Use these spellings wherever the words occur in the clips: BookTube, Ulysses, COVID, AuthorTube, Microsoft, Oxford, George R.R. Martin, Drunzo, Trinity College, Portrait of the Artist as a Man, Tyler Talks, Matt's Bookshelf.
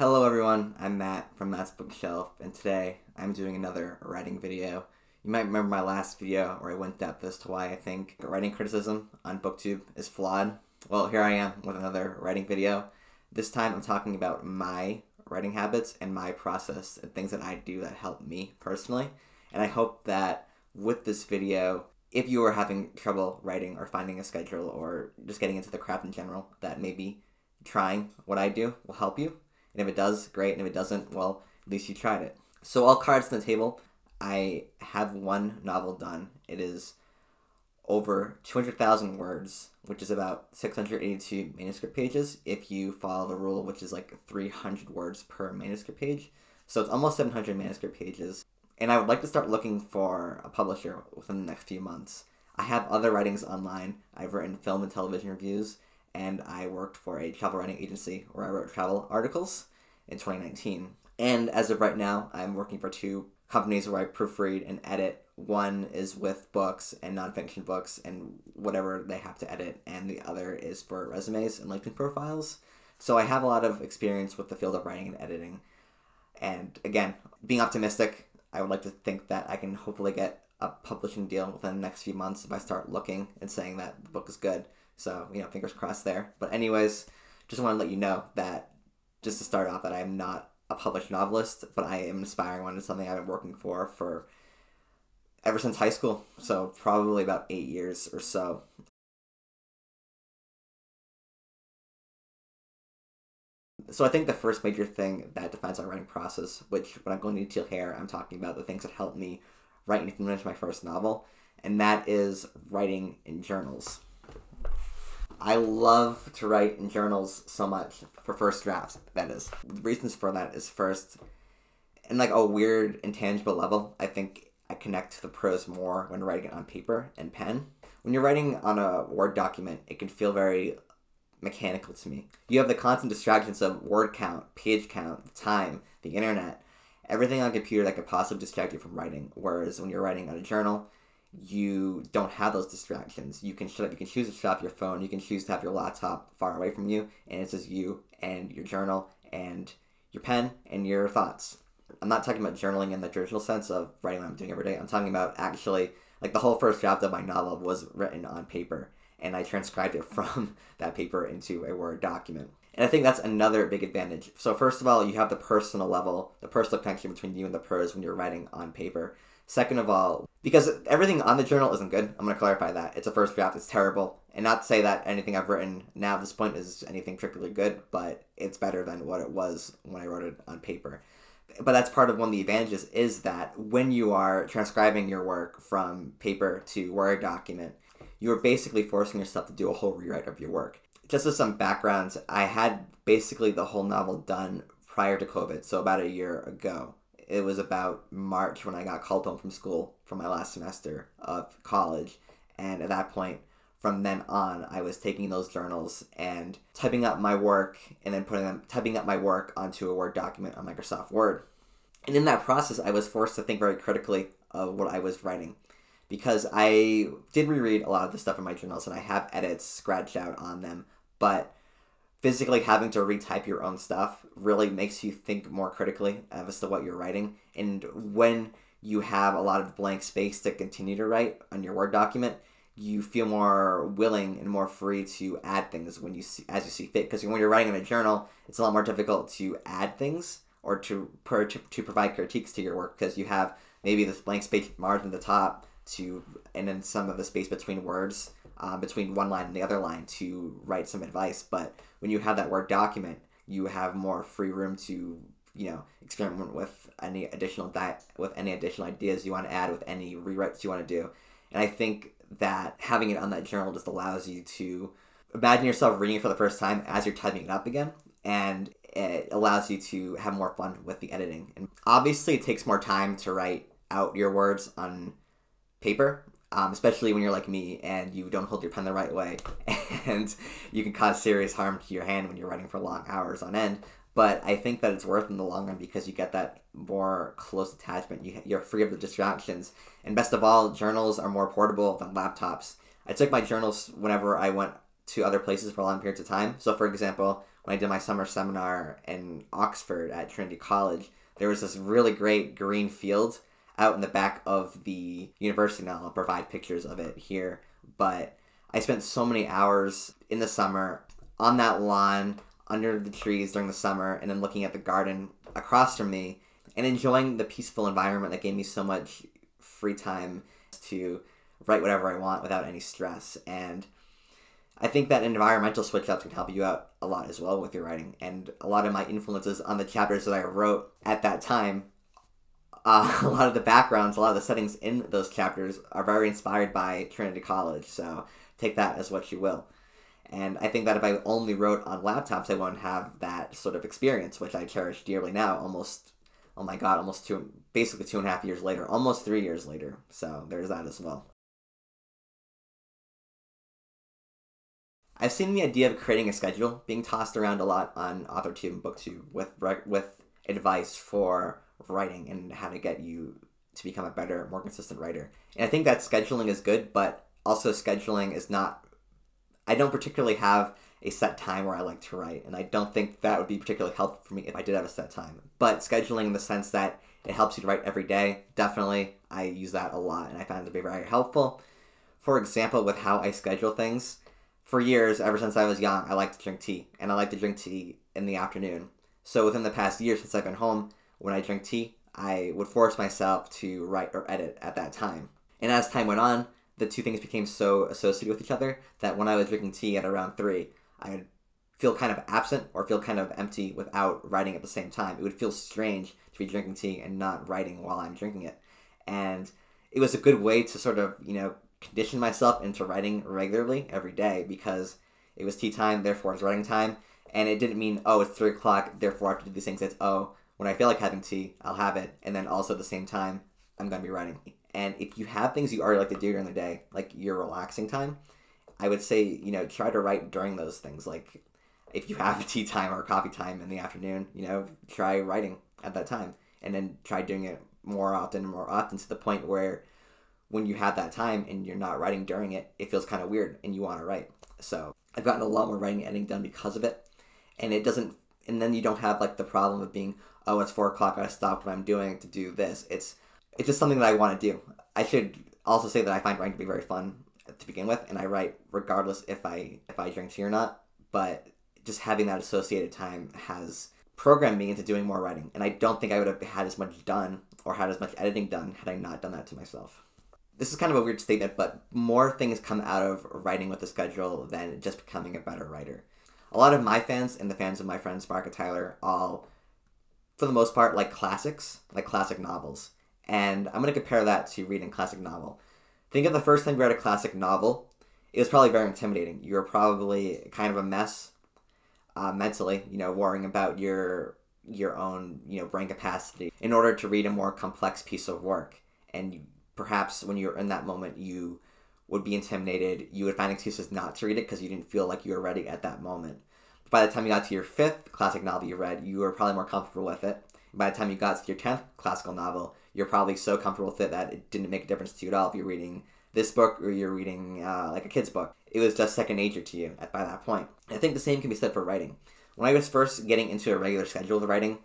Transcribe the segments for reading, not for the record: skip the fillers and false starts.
Hello everyone, I'm Matt from Matt's Bookshelf, and today I'm doing another writing video. You might remember my last video where I went depth as to why I think writing criticism on BookTube is flawed. Well, here I am with another writing video. This time I'm talking about my writing habits and my process and things that I do that help me personally. And I hope that with this video, if you are having trouble writing or finding a schedule or just getting into the craft in general, that maybe trying what I do will help you. And if it does, great. And if it doesn't, well, at least you tried it. So all cards on the table, I have one novel done. It is over 200,000 words, which is about 682 manuscript pages if you follow the rule, which is like 300 words per manuscript page. So it's almost 700 manuscript pages. And I would like to start looking for a publisher within the next few months. I have other writings online. I've written film and television reviews, and I worked for a travel writing agency where I wrote travel articles in 2019. And as of right now, I'm working for two companies where I proofread and edit. One is with books and nonfiction books and whatever they have to edit, and the other is for resumes and LinkedIn profiles. So I have a lot of experience with the field of writing and editing. And again, being optimistic, I would like to think that I can hopefully get a publishing deal within the next few months if I start looking and saying that the book is good. So, you know, fingers crossed there. But anyways, just want to let you know that, just to start off, that I am not a published novelist, but I am an aspiring one. It's something I've been working for ever since high school. So probably about 8 years or so. So I think the first major thing that defines my writing process, which when I'm going into detail here, I'm talking about the things that helped me write and finish my first novel, and that is writing in journals. I love to write in journals so much, for first drafts, that is. The reasons for that is, first, in like a weird, intangible level, I think I connect to the prose more when writing it on paper and pen. When you're writing on a Word document, it can feel very mechanical to me. You have the constant distractions of word count, page count, time, the internet, everything on a computer that could possibly distract you from writing, whereas when you're writing on a journal, you don't have those distractions. You can shut up, you can choose to shut off your phone, you can choose to have your laptop far away from you, and it's just you and your journal and your pen and your thoughts. I'm not talking about journaling in the traditional sense of writing what I'm doing every day. I'm talking about actually, like, the whole first draft of my novel was written on paper, and I transcribed it from that paper into a Word document. And I think that's another big advantage. So first of all, you have the personal level, the personal connection between you and the prose when you're writing on paper. Second of all, because everything on the journal isn't good, I'm going to clarify that. It's a first draft, it's terrible, and not to say that anything I've written now at this point is anything particularly good, but it's better than what it was when I wrote it on paper. But that's part of one of the advantages, is that when you are transcribing your work from paper to Word document, you're basically forcing yourself to do a whole rewrite of your work. Just as some backgrounds, I had basically the whole novel done prior to COVID, so about a year ago. It was about March when I got called home from school for my last semester of college. And at that point, from then on, I was taking those journals and typing up my work and then typing up my work onto a Word document on Microsoft Word. And in that process, I was forced to think very critically of what I was writing, because I did reread a lot of the stuff in my journals and I have edits scratched out on them, but physically having to retype your own stuff really makes you think more critically as to what you're writing. And when you have a lot of blank space to continue to write on your Word document, you feel more willing and more free to add things when you see, as you see fit. Because when you're writing in a journal, it's a lot more difficult to add things or to provide critiques to your work, because you have maybe this blank space margin at the top and then some of the space between words, between one line and the other line, to write some advice. But when you have that Word document, you have more free room to, you know, experiment with any additional ideas you want to add, with any rewrites you want to do. And I think that having it on that journal just allows you to imagine yourself reading it for the first time as you're typing it up again, and it allows you to have more fun with the editing. And obviously it takes more time to write out your words on paper, especially when you're like me and you don't hold your pen the right way, and you can cause serious harm to your hand when you're writing for long hours on end. But I think that it's worth it in the long run, because you get that more close attachment. You're free of the distractions. And best of all, journals are more portable than laptops. I took my journals whenever I went to other places for long periods of time. So for example, when I did my summer seminar in Oxford at Trinity College, there was this really great green field out in the back of the university, and I'll provide pictures of it here. But I spent so many hours in the summer on that lawn, under the trees during the summer, and then looking at the garden across from me and enjoying the peaceful environment that gave me so much free time to write whatever I want without any stress. And I think that environmental switch ups can help you out a lot as well with your writing. And a lot of my influences on the chapters that I wrote at that time, a lot of the backgrounds, a lot of the settings in those chapters are very inspired by Trinity College. So take that as what you will. And I think that if I only wrote on laptops, I wouldn't have that sort of experience, which I cherish dearly now, almost, oh my God, almost basically 2.5 years later, almost 3 years later. So there's that as well. I've seen the idea of creating a schedule being tossed around a lot on AuthorTube and BookTube with advice for writing and how to get you to become a better, more consistent writer. And I think that scheduling is good, but also scheduling is not, I don't particularly have a set time where I like to write, and I don't think that would be particularly helpful for me if I did have a set time. But scheduling in the sense that it helps you to write every day, definitely, I use that a lot, and I found it to be very helpful. For example, with how I schedule things, for years, ever since I was young, I liked to drink tea, and I like to drink tea in the afternoon. So within the past year since I've been home, when I drink tea, I would force myself to write or edit at that time. And as time went on, the two things became so associated with each other that when I was drinking tea at around 3, I would feel kind of absent or feel kind of empty without writing at the same time. It would feel strange to be drinking tea and not writing while I'm drinking it. And it was a good way to sort of, you know, condition myself into writing regularly every day, because it was tea time, therefore it's writing time. And it didn't mean, oh, it's 3 o'clock, therefore I have to do these things. It's, oh, when I feel like having tea, I'll have it. And then also at the same time, I'm going to be writing. And if you have things you already like to do during the day, like your relaxing time, I would say, you know, try to write during those things. Like if you have tea time or coffee time in the afternoon, you know, try writing at that time, and then try doing it more often to the point where when you have that time and you're not writing during it, it feels kind of weird and you want to write. So I've gotten a lot more writing and editing done because of it. And it doesn't, and then you don't have like the problem of being, oh, it's 4 o'clock, I stopped what I'm doing to do this. It's just something that I want to do. I should also say that I find writing to be very fun to begin with, and I write regardless if I drink tea or not, but just having that associated time has programmed me into doing more writing, and I don't think I would have had as much done or had as much editing done had I not done that to myself. This is kind of a weird statement, but more things come out of writing with a schedule than just becoming a better writer. A lot of my fans and the fans of my friends Mark and Tyler all, for the most part, like classics, like classic novels. And I'm going to compare that to reading a classic novel. Think of the first time you read a classic novel. It was probably very intimidating. You were probably kind of a mess mentally, you know, worrying about your own, you know, brain capacity in order to read a more complex piece of work. And you, perhaps when you're in that moment, you would be intimidated. You would find excuses not to read it because you didn't feel like you were ready at that moment. But by the time you got to your 5th classic novel you read, you were probably more comfortable with it. By the time you got to your 10th classical novel, you're probably so comfortable with it that it didn't make a difference to you at all if you're reading this book or you're reading like a kid's book. It was just second nature to you by that point. I think the same can be said for writing. When I was first getting into a regular schedule of writing,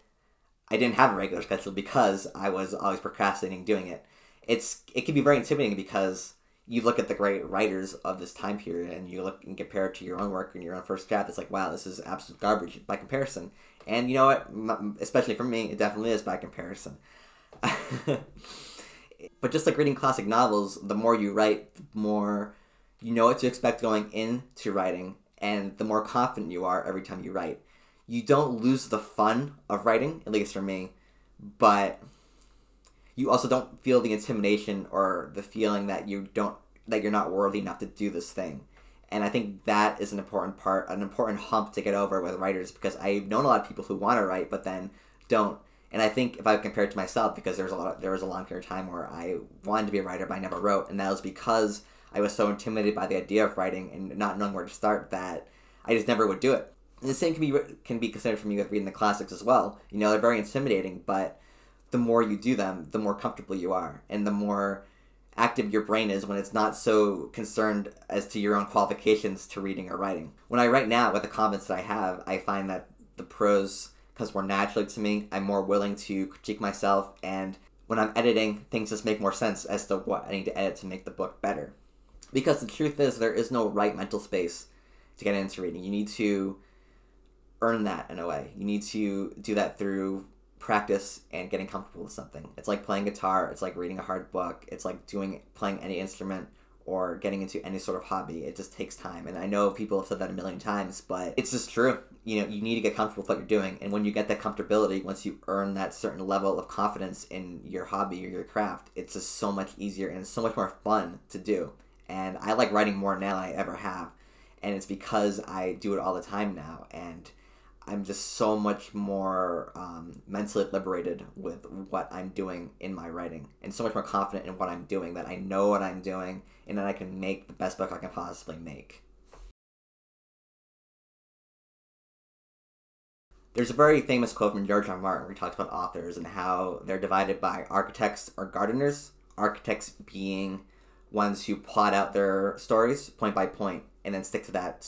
I didn't have a regular schedule because I was always procrastinating doing it. It can be very intimidating because you look at the great writers of this time period and you look and compare it to your own work and your own first draft. It's like, wow, this is absolute garbage by comparison. And you know what? Especially for me, it definitely is by comparison. But just like reading classic novels, the more you write, the more you know what to expect going into writing, and the more confident you are every time you write. You don't lose the fun of writing, at least for me, but you also don't feel the intimidation or the feeling that you're not worthy enough to do this thing. And I think that is an important part, an important hump to get over with writers, because I've known a lot of people who want to write but then don't. And I think if I compare it to myself, because there was a long period of time where I wanted to be a writer but I never wrote, and that was because I was so intimidated by the idea of writing and not knowing where to start that I just never would do it. And the same can be considered for me with reading the classics as well. You know, they're very intimidating, but the more you do them, the more comfortable you are, and the more active your brain is when it's not so concerned as to your own qualifications to reading or writing. When I write now, with the comments that I have, I find that the prose comes more naturally to me. I'm more willing to critique myself, and when I'm editing, things just make more sense as to what I need to edit to make the book better. Because the truth is, there is no right mental space to get into reading. You need to earn that in a way. You need to do that through practice and getting comfortable with something. It's like playing guitar, it's like reading a hard book, it's like playing any instrument or getting into any sort of hobby. It just takes time. And I know people have said that a million times, but it's just true. You know, you need to get comfortable with what you're doing. And when you get that comfortability, once you earn that certain level of confidence in your hobby or your craft, it's just so much easier and so much more fun to do. And I like writing more now than I ever have. And it's because I do it all the time now. And I'm just so much more mentally liberated with what I'm doing in my writing, and so much more confident in what I'm doing, that I know what I'm doing and that I can make the best book I can possibly make. There's a very famous quote from George R.R. Martin where he talks about authors and how they're divided by architects or gardeners, architects being ones who plot out their stories point by point and then stick to that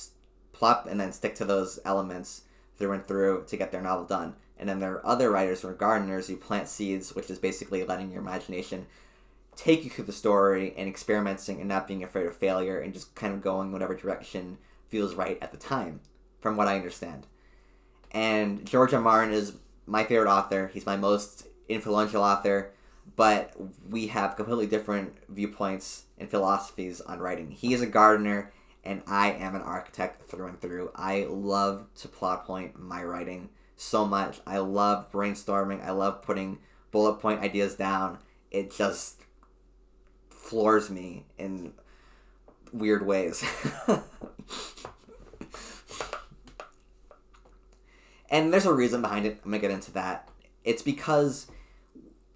plot and then stick to those elements through and through to get their novel done. And then there are other writers or gardeners who plant seeds, which is basically letting your imagination take you through the story and experimenting and not being afraid of failure and just kind of going whatever direction feels right at the time, from what I understand. And George R. Martin is my favorite author. He's my most influential author, but we have completely different viewpoints and philosophies on writing. He is a gardener, and I am an architect through and through. I love to plot point my writing so much. I love brainstorming. I love putting bullet point ideas down. It just floors me in weird ways. And there's a reason behind it. I'm going to get into that. It's because,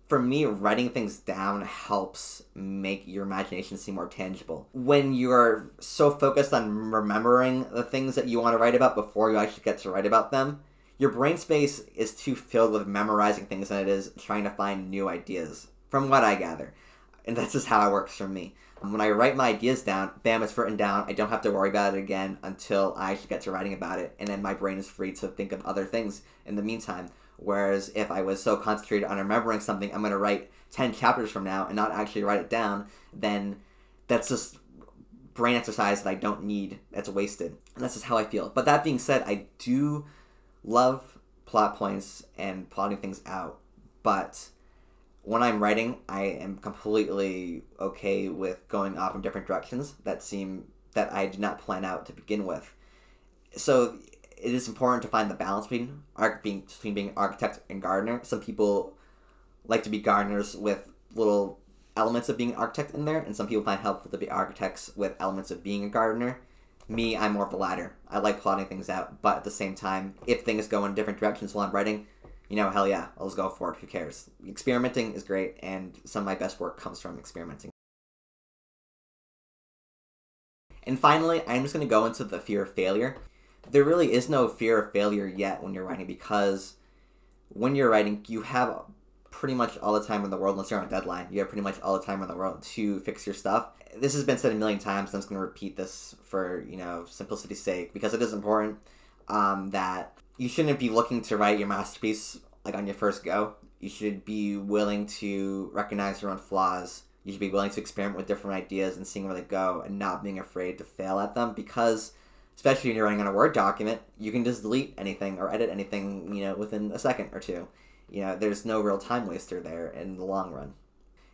for me, writing things down helps make your imagination seem more tangible. When you're so focused on remembering the things that you want to write about before you actually get to write about them, your brain space is too filled with memorizing things than it is trying to find new ideas, from what I gather. And that's just how it works for me. When I write my ideas down, bam, it's written down. I don't have to worry about it again until I actually get to writing about it. And then my brain is free to think of other things in the meantime. Whereas if I was so concentrated on remembering something, I'm going to write 10 chapters from now and not actually write it down, then that's just brain exercise that I don't need, that's wasted. And that's just how I feel. But that being said, I do love plot points and plotting things out. But when I'm writing, I am completely okay with going off in different directions that I did not plan out to begin with. So it is important to find the balance between being architect and gardener. Some people like to be gardeners with little elements of being an architect in there, and some people find it helpful to be architects with elements of being a gardener. Me, I'm more of the latter. I like plotting things out, but at the same time, if things go in different directions while I'm writing, you know, hell yeah, I'll just go for it. Who cares? Experimenting is great, and some of my best work comes from experimenting. And finally, I'm just going to go into the fear of failure. There really is no fear of failure yet when you're writing, because when you're writing, you have pretty much all the time in the world, unless you're on a deadline, you have pretty much all the time in the world to fix your stuff. This has been said a million times, and I'm just going to repeat this for, you know, simplicity's sake, because it is important that you shouldn't be looking to write your masterpiece like on your first go. You should be willing to recognize your own flaws. You should be willing to experiment with different ideas and seeing where they go and not being afraid to fail at them, because especially when you're writing on a Word document, you can just delete anything or edit anything, you know, within a second or two. You know, there's no real time waster there in the long run.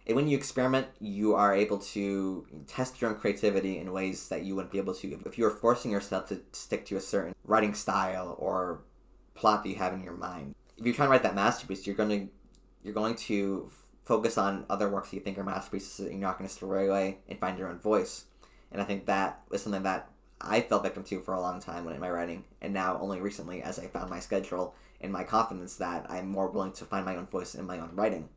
And when you experiment, you are able to test your own creativity in ways that you wouldn't be able to if you were forcing yourself to stick to a certain writing style or plot that you have in your mind. If you're trying to write that masterpiece, you're going to focus on other works that you think are masterpieces that you're not going to throw away and find your own voice. And I think that was something that I fell victim to for a long time when in my writing, and now only recently as I found my schedule and my confidence that I'm more willing to find my own voice in my own writing.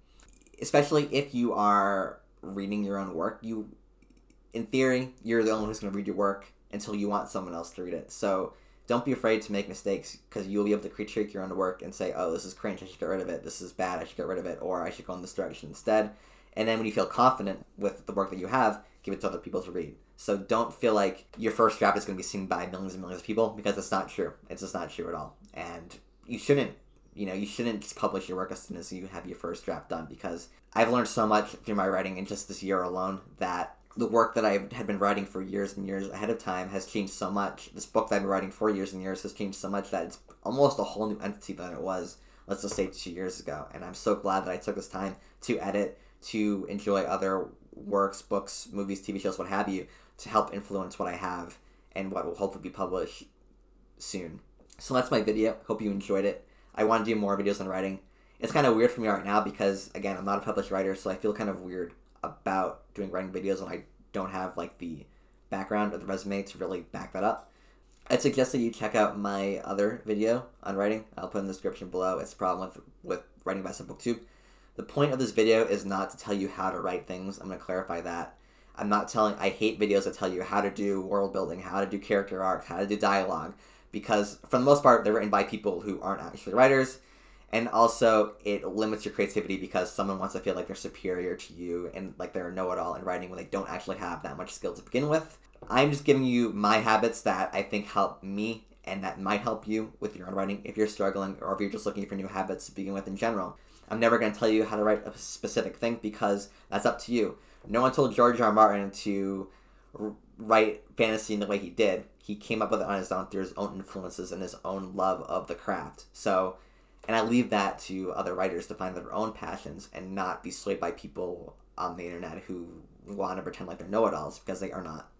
Especially if you are reading your own work, in theory, you're the only one who's going to read your work until you want someone else to read it. So don't be afraid to make mistakes, because you'll be able to critique your own work and say, oh, this is cringe, I should get rid of it, this is bad, I should get rid of it, or I should go in this direction instead. And then when you feel confident with the work that you have, give it to other people to read. So don't feel like your first draft is going to be seen by millions and millions of people, because it's not true. It's just not true at all. And you shouldn't, you shouldn't just publish your work as soon as you have your first draft done, because I've learned so much through my writing in just this year alone that the work that I had been writing for years and years ahead of time has changed so much. This book that I've been writing for years and years has changed so much that it's almost a whole new entity than it was, let's just say, 2 years ago. And I'm so glad that I took this time to edit, to enjoy other works, books, movies, TV shows, what have you, to help influence what I have and what will hopefully be published soon. So that's my video. Hope you enjoyed it. I want to do more videos on writing. It's kind of weird for me right now because, again, I'm not a published writer, so I feel kind of weird about doing writing videos when I don't have, like, the background or the resume to really back that up. I'd suggest that you check out my other video on writing. I'll put in the description below. It's the problem with writing advice on BookTube. The point of this video is not to tell you how to write things. I'm going to clarify that. I hate videos that tell you how to do world building, how to do character arc, how to do dialogue, because for the most part, they're written by people who aren't actually writers. And also, it limits your creativity because someone wants to feel like they're superior to you and like they're a know-it-all in writing when they don't actually have that much skill to begin with. I'm just giving you my habits that I think help me and that might help you with your own writing if you're struggling or if you're just looking for new habits to begin with in general. I'm never going to tell you how to write a specific thing because that's up to you. No one told George R.R. Martin to write fantasy in the way he did. He came up with it on his own through his own influences and his own love of the craft. So, and I leave that to other writers to find their own passions and not be swayed by people on the internet who want to pretend like they're know-it-alls, because they are not.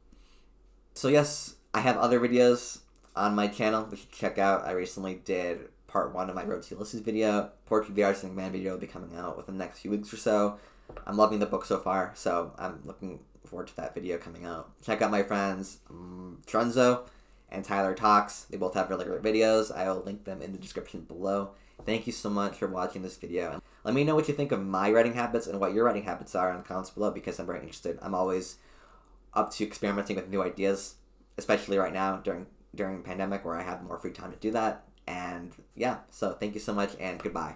So yes, I have other videos on my channel that you should check out. I recently did part 1 of my Road to Ulysses video. Portrait of the Artist as a Man video will be coming out within the next few weeks or so. I'm loving the book so far, so I'm looking forward to that video coming out. Check out my friends Drunzo and Tyler Talks. They both have really great videos. I will link them in the description below. Thank you so much for watching this video. Let me know what you think of my writing habits and what your writing habits are in the comments below, because I'm very interested. I'm always up to experimenting with new ideas, especially right now during the pandemic where I have more free time to do that. And yeah, so thank you so much and goodbye.